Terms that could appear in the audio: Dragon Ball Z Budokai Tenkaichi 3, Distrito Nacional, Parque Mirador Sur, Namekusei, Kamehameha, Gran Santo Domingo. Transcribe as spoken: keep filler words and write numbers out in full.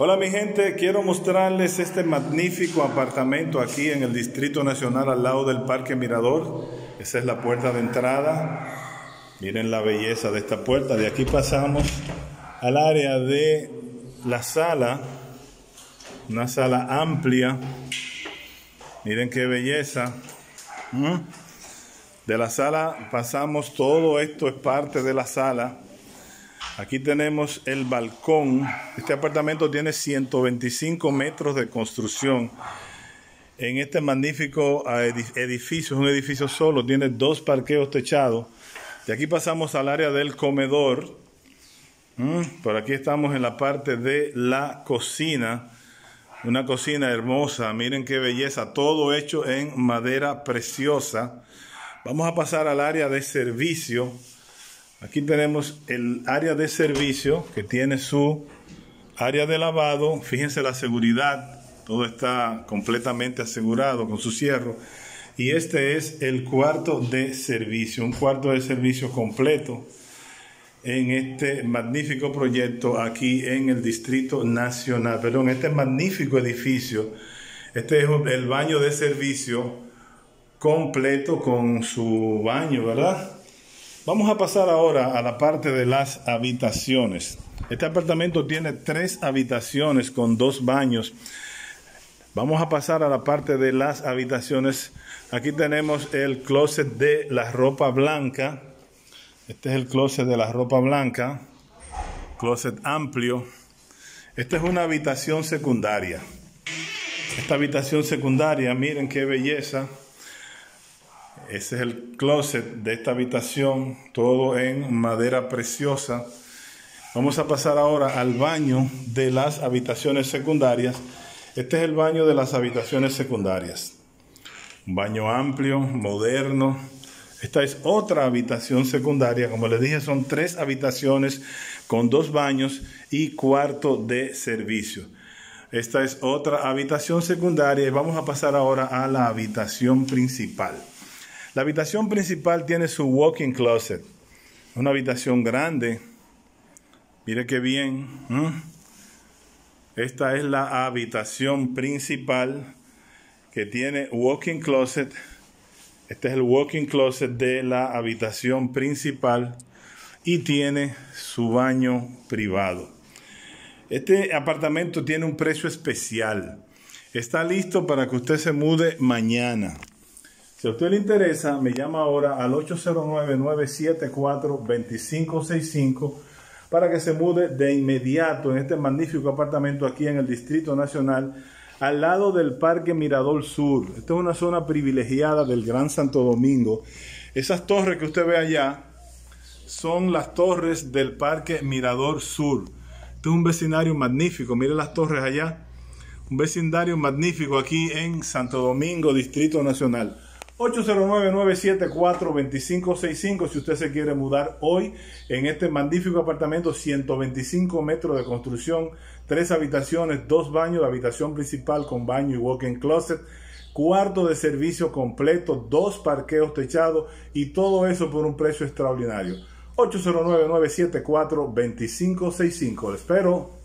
Hola mi gente, quiero mostrarles este magnífico apartamento aquí en el Distrito Nacional al lado del Parque Mirador. Esa es la puerta de entrada. Miren la belleza de esta puerta. De aquí pasamos al área de la sala, una sala amplia. Miren qué belleza. ¿Mm? De la sala pasamos, todo esto es parte de la sala. Aquí tenemos el balcón. Este apartamento tiene ciento veinticinco metros de construcción. En este magnífico edificio, es un edificio solo, tiene dos parqueos techados. De aquí pasamos al área del comedor. Por aquí estamos en la parte de la cocina. Una cocina hermosa, miren qué belleza. Todo hecho en madera preciosa. Vamos a pasar al área de servicio. Aquí tenemos el área de servicio que tiene su área de lavado. Fíjense la seguridad, todo está completamente asegurado con su cierre. Y este es el cuarto de servicio, un cuarto de servicio completo en este magnífico proyecto aquí en el Distrito Nacional. Perdón, este magnífico edificio, este es el baño de servicio completo con su baño, ¿verdad? Vamos a pasar ahora a la parte de las habitaciones. Este apartamento tiene tres habitaciones con dos baños. Vamos a pasar a la parte de las habitaciones. Aquí tenemos el closet de la ropa blanca. Este es el closet de la ropa blanca. Closet amplio. Esta es una habitación secundaria. Esta habitación secundaria, miren qué belleza. Ese es el closet de esta habitación, todo en madera preciosa. Vamos a pasar ahora al baño de las habitaciones secundarias. Este es el baño de las habitaciones secundarias. Un baño amplio, moderno. Esta es otra habitación secundaria. Como les dije, son tres habitaciones con dos baños y cuarto de servicio. Esta es otra habitación secundaria y vamos a pasar ahora a la habitación principal. La habitación principal tiene su walk-in closet, una habitación grande. Mire qué bien. ¿Mm? Esta es la habitación principal que tiene walk-in closet. Este es el walk-in closet de la habitación principal y tiene su baño privado. Este apartamento tiene un precio especial. Está listo para que usted se mude mañana. Si a usted le interesa, me llama ahora al ocho cero nueve, nueve siete cuatro, dos cinco seis cinco para que se mude de inmediato en este magnífico apartamento aquí en el Distrito Nacional, al lado del Parque Mirador Sur. Esta es una zona privilegiada del Gran Santo Domingo. Esas torres que usted ve allá son las torres del Parque Mirador Sur. Este es un vecindario magnífico, miren las torres allá. Un vecindario magnífico aquí en Santo Domingo, Distrito Nacional. ocho cero nueve, nueve siete cuatro, dos cinco seis cinco si usted se quiere mudar hoy en este magnífico apartamento, ciento veinticinco metros de construcción, tres habitaciones, dos baños, la habitación principal con baño y walk-in closet, cuarto de servicio completo, dos parqueos techados y todo eso por un precio extraordinario. ocho cero nueve, nueve siete cuatro, dos cinco seis cinco. Les espero.